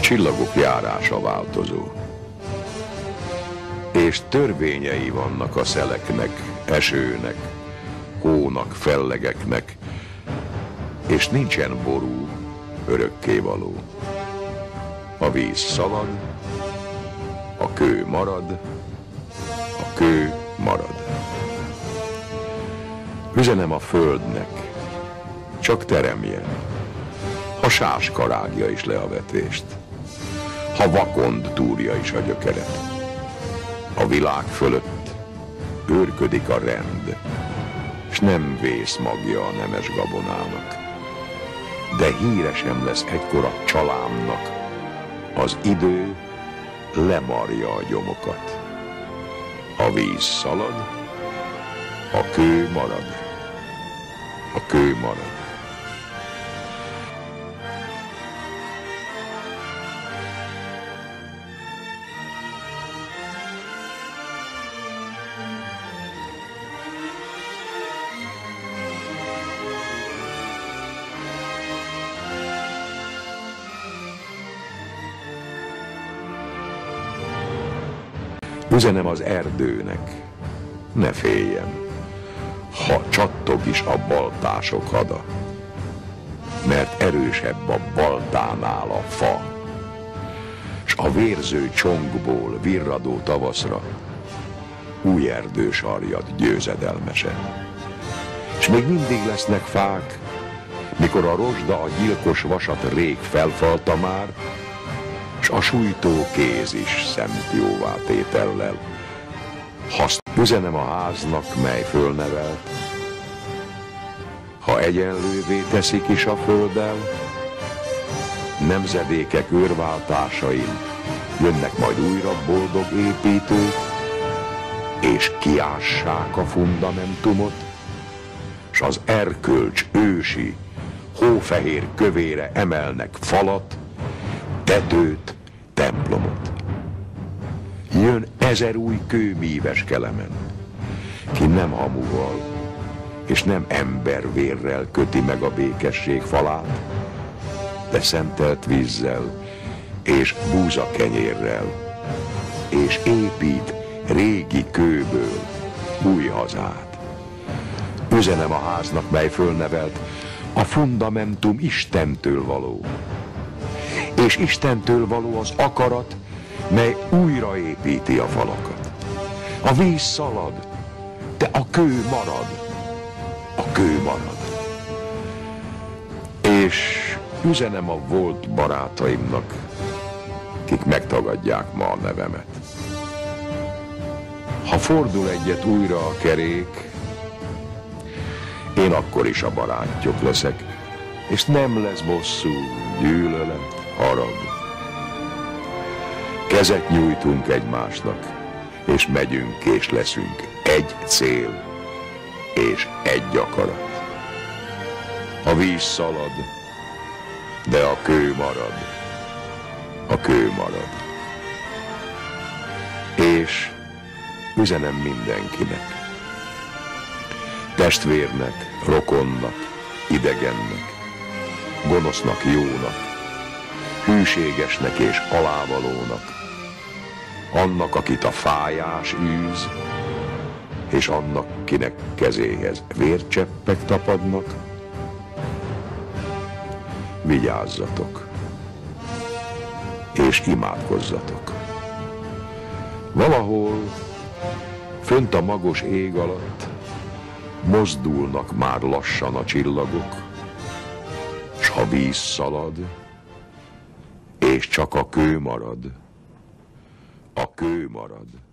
A csillagok járása változó, és törvényei vannak a szeleknek, esőnek, hónak, fellegeknek, és nincsen ború, örökkévaló. A víz szalad, a kő marad, a kő marad. Üzenem a földnek, csak teremjen, ha sás karágja is le a vetést, ha vakond túrja is a gyökeret. A világ fölött őrködik a rend, s nem vész magja a nemes gabonának, de híre sem lesz egykor a csalámnak, az idő lemarja a gyomokat. A víz szalad, a kő marad, a kő marad. Üzenem az erdőnek, ne féljen, ha csattog is a baltások hada, mert erősebb a baltánál a fa, s a vérző csongból virradó tavaszra új erdő sarjad győzedelmese. S még mindig lesznek fák, mikor a rozsda a gyilkos vasat rég felfalta már, s a sújtó kéz is szemt jóvá tétellel. Üzenem a háznak, mely fölnevelt, ha egyenlővé teszik is a földdel, nemzedékek őrváltásain jönnek majd újra boldog építők, és kiássák a fundamentumot, s az erkölcs ősi, hófehér kövére emelnek falat, tetőt, templomot. Jön 1000 új kőmíves kelemen, ki nem hamuval és nem embervérrel köti meg a békesség falát, de szentelt vízzel és búzakenyérrel, és épít régi kőből új hazát. Üzenem a háznak, mely fölnevelt, a fundamentum Istentől való, és Istentől való az akarat, mely újraépíti a falakat. A víz szalad, de a kő marad, a kő marad. És üzenem a volt barátaimnak, kik megtagadják ma a nevemet. Ha fordul egyet újra a kerék, én akkor is a barátjuk leszek, és nem lesz bosszú, gyűlölet, harag. Kezet nyújtunk egymásnak, és megyünk és leszünk egy cél, és egy akarat. A víz szalad, de a kő marad, a kő marad. És üzenem mindenkinek, testvérnek, rokonnak, idegennek, gonosznak, jónak, hűségesnek és alávalónak, annak, akit a fájás űz, és annak, kinek kezéhez vércseppek tapadnak. Vigyázzatok, és imádkozzatok. Valahol, fönt a magos ég alatt, mozdulnak már lassan a csillagok, s ha víz szalad, és csak a kő marad, a kő marad.